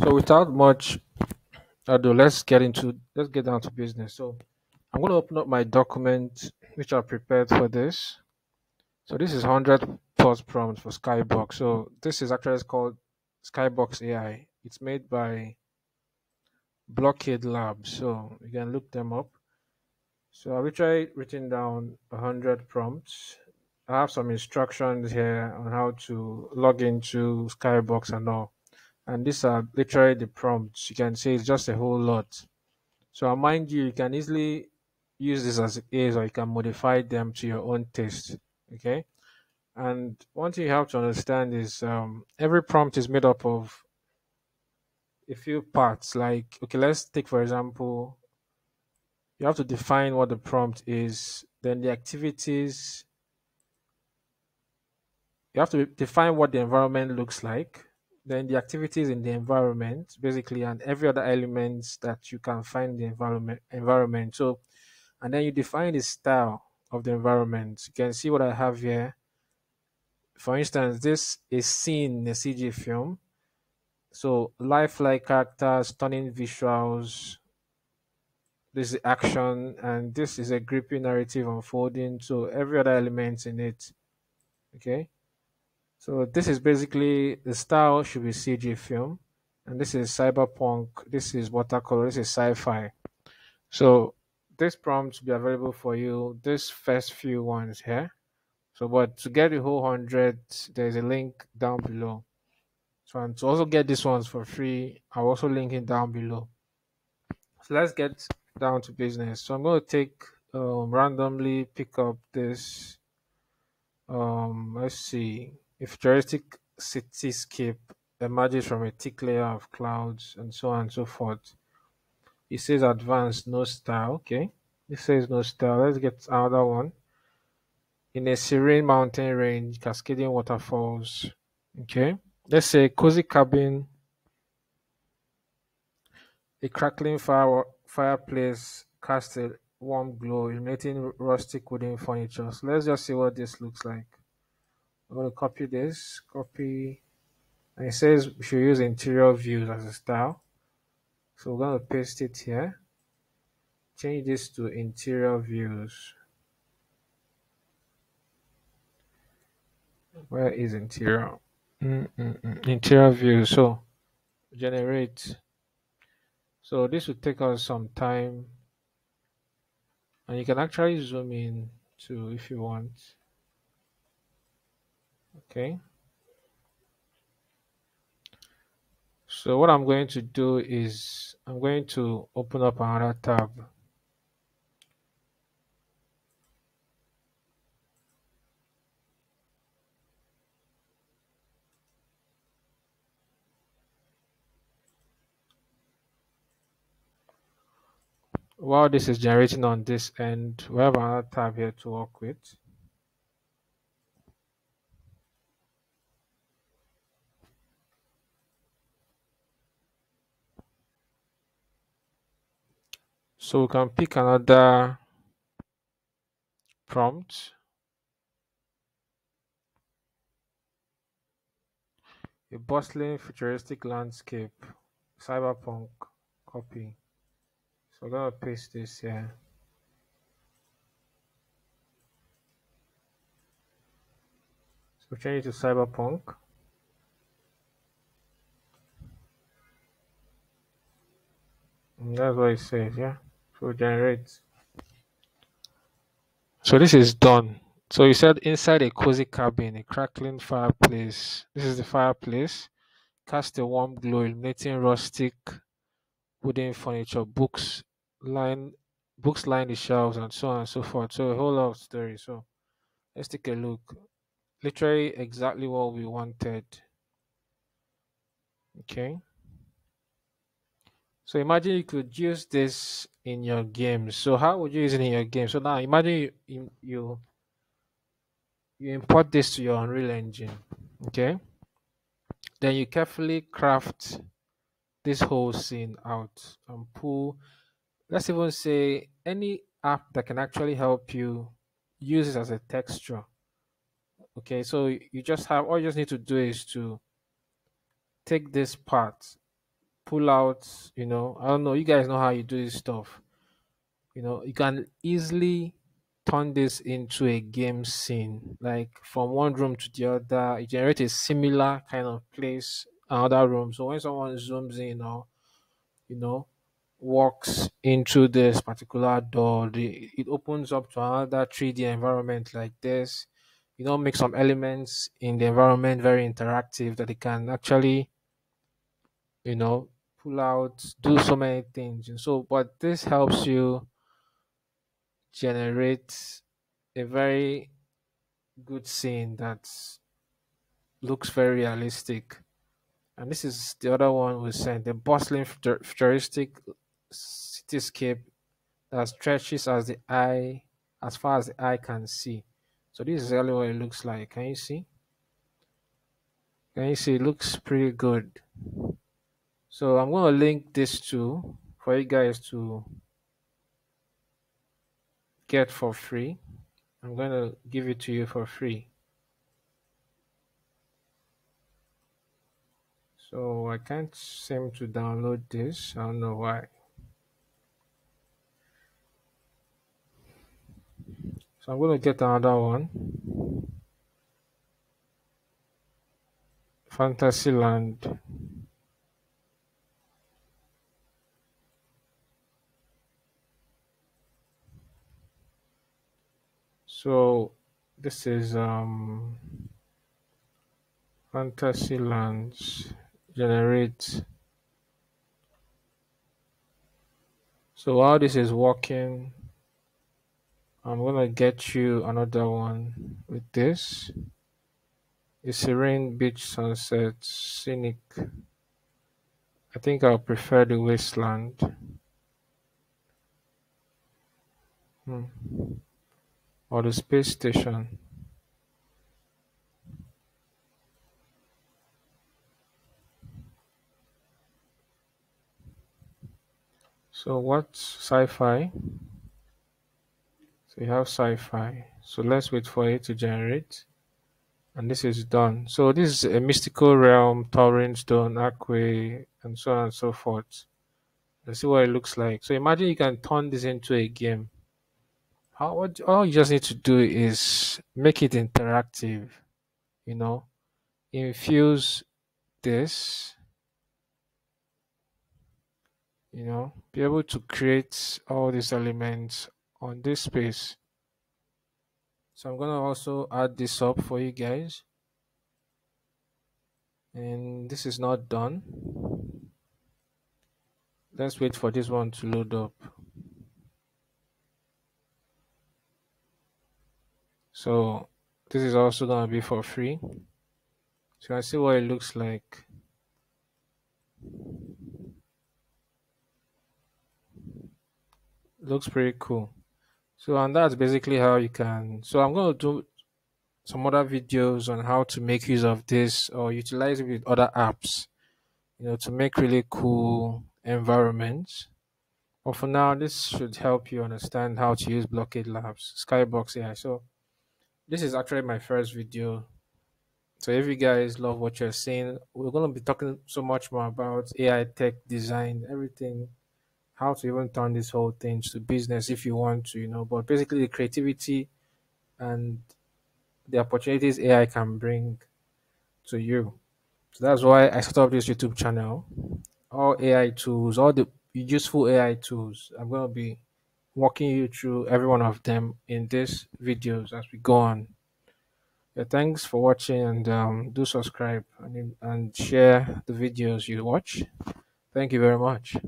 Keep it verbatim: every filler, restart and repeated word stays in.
So without much ado, let's get into let's get down to business. So I'm going to open up my document which I prepared for this. So this is one hundred plus prompts for Skybox. So this is actually called Skybox A I. It's made by Blockade Labs, so you can look them up. So I've actually written down one hundred prompts. I have some instructions here on how to log into Skybox and all. And these are literally the prompts. You can see it's just a whole lot. So mind you, you can easily use this as it is, or you can modify them to your own taste. Okay. And one thing you have to understand is um, every prompt is made up of a few parts. Like, okay, let's take for example, you have to define what the prompt is, then the activities. You have to define what the environment looks like, then the activities in the environment, basically, and every other element that you can find in the environment. environment. So, and then you define the style of the environment. You can see what I have here. For instance, this is seen in a C G film. So, lifelike characters, stunning visuals. This is action, and this is a gripping narrative unfolding. So, every other element in it. Okay. So this is basically the style should be C G film, and this is cyberpunk, this is watercolor, this is sci-fi. So this prompt will be available for you, this first few ones here. So, but to get the whole hundred, there's a link down below. So, and to also get these ones for free, I'll also link it down below. So let's get down to business. So I'm going to take um, randomly pick up this. Um, let's see. A futuristic cityscape emerges from a thick layer of clouds, and so on and so forth. It says advanced, no style. Okay. It says no style. Let's get another one. In a serene mountain range, cascading waterfalls. Okay. Let's say cozy cabin. A crackling fire fireplace casts a warm glow, illuminating rustic wooden furniture. So let's just see what this looks like. I'm going to copy this, copy, and it says we should use interior views as a style. So we're going to paste it here. Change this to interior views. Where is interior? Mm-mm-mm. Interior views. So generate. So this will take us some time. And you can actually zoom in too if you want. Okay, so what I'm going to do is I'm going to open up another tab. While this is generating on this end, we have another tab here to work with. So we can pick another prompt. A bustling futuristic landscape, cyberpunk, copy. So I'm gonna paste this here. So change it to cyberpunk. And that's what it says, yeah. So generate. So this is done. So you said inside a cozy cabin, a crackling fireplace. This is the fireplace. Cast a warm glow, illuminating rustic wooden furniture. Books line books line the shelves, and so on and so forth. So a whole lot of story. So let's take a look. Literally exactly what we wanted. Okay. So imagine you could use this in your game. So how would you use it in your game? So now imagine you you, you import this to your Unreal Engine, okay? Then you carefully craft this whole scene out and pull. Let's even say any app that can actually help you use it as a texture. Okay, so you just have all you just need to do is to take this part, pull out, you know, I don't know, you guys know how you do this stuff. You know, you can easily turn this into a game scene, like from one room to the other. You generate a similar kind of place, another room. So when someone zooms in or, you know, walks into this particular door, the, it opens up to another three D environment like this. You know, make some elements in the environment very interactive that they can actually, you know, pull out, do so many things. And so, but this helps you generate a very good scene that looks very realistic. And this is the other one we sent, the bustling futuristic cityscape that stretches as the eye, as far as the eye can see. So this is really what it looks like. Can you see? Can you see? It looks pretty good. So I'm going to link this to for you guys to get for free. I'm going to give it to you for free. So I can't seem to download this. I don't know why. So I'm going to get another one. Fantasyland. So this is um, Fantasylands generate. So while this is working, I'm gonna get you another one with this. A serene beach sunset, scenic. I think I'll prefer the wasteland. Hmm. Or the space station. So what's sci-fi? So you have sci-fi. So let's wait for it to generate. And this is done. So this is a mystical realm, towering stone, archway, and so on and so forth. Let's see what it looks like. So imagine you can turn this into a game. How, all you just need to do is make it interactive, you know, infuse this, you know, be able to create all these elements on this space. So I'm going to also add this up for you guys. And this is not done. Let's wait for this one to load up. So this is also going to be for free. So I see what it looks like. Looks pretty cool. So, and that's basically how you can. So I'm going to do some other videos on how to make use of this or utilize it with other apps, you know, to make really cool environments. But for now, this should help you understand how to use Blockade Labs, Skybox A I. So this is actually my first video. So if you guys love what you're seeing, we're going to be talking so much more about A I tech design, everything, how to even turn this whole thing to business if you want to, you know, but basically the creativity and the opportunities A I can bring to you. So that's why I set up this YouTube channel. All A I tools, all the useful A I tools, I'm going to be walking you through every one of them in these videos as we go on. Yeah, thanks for watching, and um, do subscribe and, and share the videos you watch. Thank you very much.